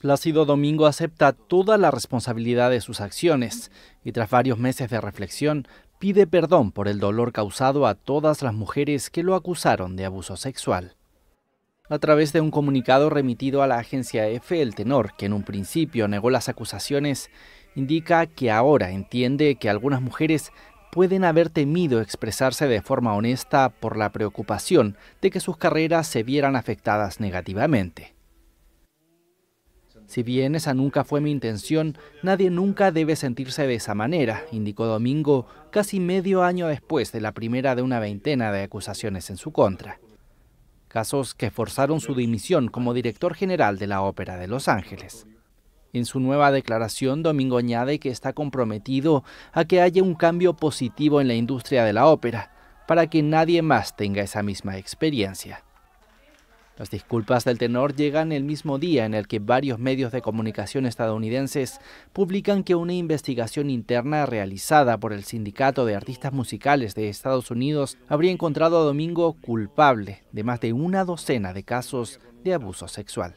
Plácido Domingo acepta toda la responsabilidad de sus acciones y tras varios meses de reflexión pide perdón por el dolor causado a todas las mujeres que lo acusaron de abuso sexual. A través de un comunicado remitido a la agencia EFE, el tenor, que en un principio negó las acusaciones, indica que ahora entiende que algunas mujeres pueden haber temido expresarse de forma honesta por la preocupación de que sus carreras se vieran afectadas negativamente. Si bien esa nunca fue mi intención, nadie nunca debe sentirse de esa manera, indicó Domingo casi medio año después de la primera de una veintena de acusaciones en su contra. Casos que forzaron su dimisión como director general de la Ópera de Los Ángeles. En su nueva declaración, Domingo añade que está comprometido a que haya un cambio positivo en la industria de la ópera para que nadie más tenga esa misma experiencia. Las disculpas del tenor llegan el mismo día en el que varios medios de comunicación estadounidenses publican que una investigación interna realizada por el Sindicato de Artistas Musicales de Estados Unidos habría encontrado a Domingo culpable de más de una docena de casos de abuso sexual.